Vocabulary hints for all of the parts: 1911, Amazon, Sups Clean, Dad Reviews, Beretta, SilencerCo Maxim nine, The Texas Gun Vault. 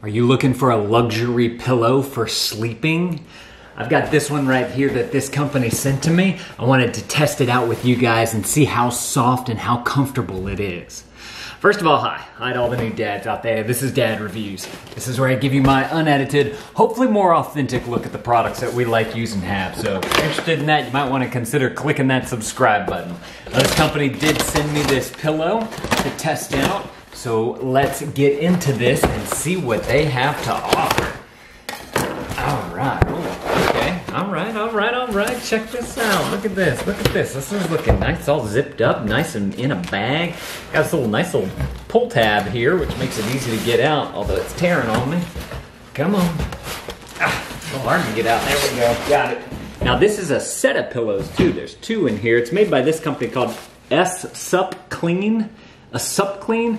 Are you looking for a luxury pillow for sleeping? I've got this one right here that this company sent to me. I wanted to test it out with you guys and see how soft and how comfortable it is. First of all, hi to all the new dads out there. This is Dad Reviews. This is where I give you my unedited, hopefully more authentic look at the products that we like, use, and have. So if you're interested in that, you might want to consider clicking that subscribe button. Now, this company did send me this pillow to test out. So let's get into this and see what they have to offer. All right, okay, all right. Check this out, look at this. This is looking nice, all zipped up, nice and in a bag. Got this little nice little pull tab here, which makes it easy to get out, although it's tearing on me. Come on. It's so hard to get out, there we go, got it. Now this is a set of pillows too, there's two in here. It's made by this company called Sups Clean. A Sups Clean?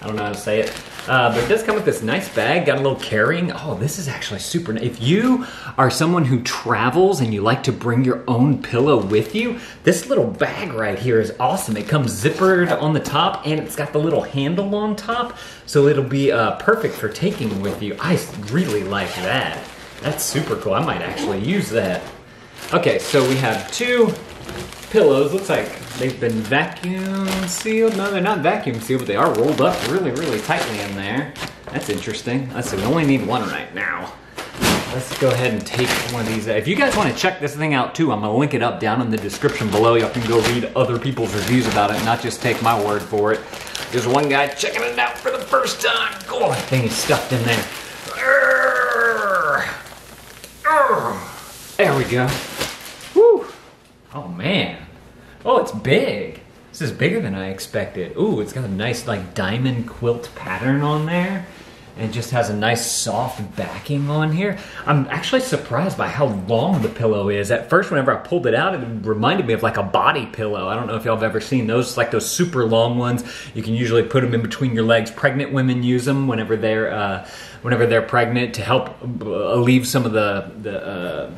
I don't know how to say it. But it does come with this nice bag, got a little carrying. Oh, this is actually super nice. If you are someone who travels and you like to bring your own pillow with you, this little bag right here is awesome. It comes zippered on the top and it's got the little handle on top, so it'll be perfect for taking with you. I really like that. That's super cool. I might actually use that. Okay, so we have two pillows. Looks like they've been vacuum sealed. No, they're not vacuum sealed, but they are rolled up really, really tightly in there. That's interesting. Let's see, we only need one right now. Let's go ahead and take one of these out. If you guys want to check this thing out too, I'm going to link it up down in the description below. Y'all can go read other people's reviews about it, not just take my word for it. There's one guy checking it out for the first time. Oh, that thing is stuffed in there. There we go. Woo. Oh man. Oh, it's big. This is bigger than I expected. Ooh, it's got a nice like diamond quilt pattern on there. And it just has a nice soft backing on here. I'm actually surprised by how long the pillow is. At first, whenever I pulled it out, it reminded me of like a body pillow. I don't know if y'all have ever seen those, like those super long ones. You can usually put them in between your legs. Pregnant women use them whenever they're pregnant to help alleviate some of the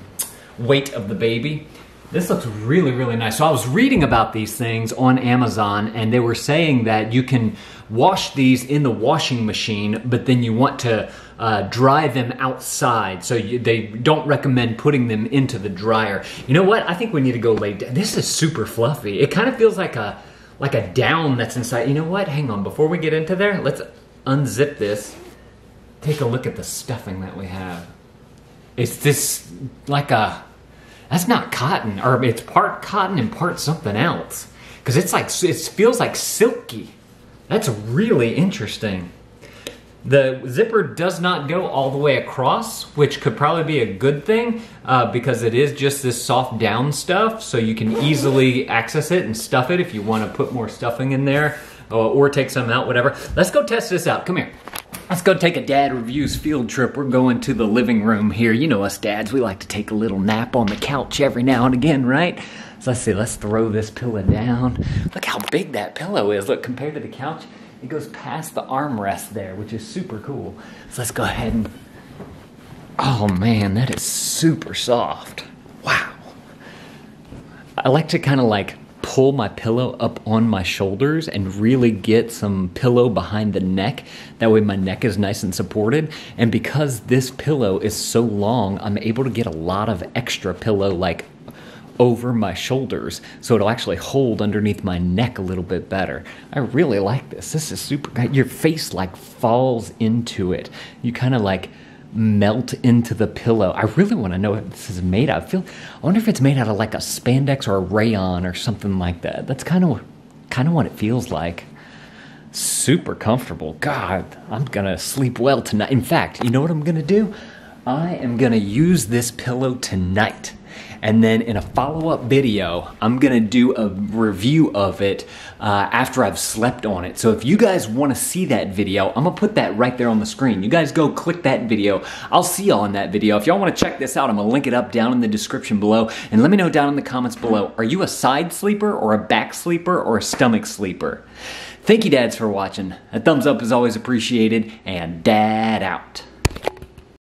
weight of the baby. This looks really, really nice. So I was reading about these things on Amazon and they were saying that you can wash these in the washing machine, but then you want to dry them outside. So they don't recommend putting them into the dryer. You know what? I think we need to go lay down. This is super fluffy. It kind of feels like a down that's inside. You know what? Hang on, before we get into there, let's unzip this. Take a look at the stuffing that we have. It's this like a... That's not cotton, or it's part cotton and part something else. Because it's like, it feels like silky. That's really interesting. The zipper does not go all the way across, which could probably be a good thing because it is just this soft down stuff, so you can easily access it and stuff it if you want to put more stuffing in there or take some out, whatever. Let's go test this out, come here. Let's go take a Dad Reviews field trip. We're going to the living room here. You know us dads, we like to take a little nap on the couch every now and again, right? So let's see, let's throw this pillow down. Look how big that pillow is. Look, compared to the couch, it goes past the armrest there, which is super cool. So let's go ahead and, oh man, that is super soft. Wow. I like to kind of like pull my pillow up on my shoulders and really get some pillow behind the neck. That way my neck is nice and supported. And because this pillow is so long, I'm able to get a lot of extra pillow like over my shoulders. So it'll actually hold underneath my neck a little bit better. I really like this. This is super good. Your face like falls into it. You kind of like melt into the pillow. I really want to know what this is made out of. I wonder if it's made out of like a spandex or a rayon or something like that. That's kind of what it feels like. Super comfortable. God, I'm gonna sleep well tonight. In fact, you know what I'm gonna do? I am gonna use this pillow tonight. And then in a follow-up video, I'm gonna do a review of it after I've slept on it. So if you guys wanna see that video, I'm gonna put that right there on the screen. You guys go click that video. I'll see y'all in that video. If y'all wanna check this out, I'm gonna link it up down in the description below. And let me know down in the comments below, are you a side sleeper or a back sleeper or a stomach sleeper? Thank you, dads, for watching. A thumbs up is always appreciated, and Dad out.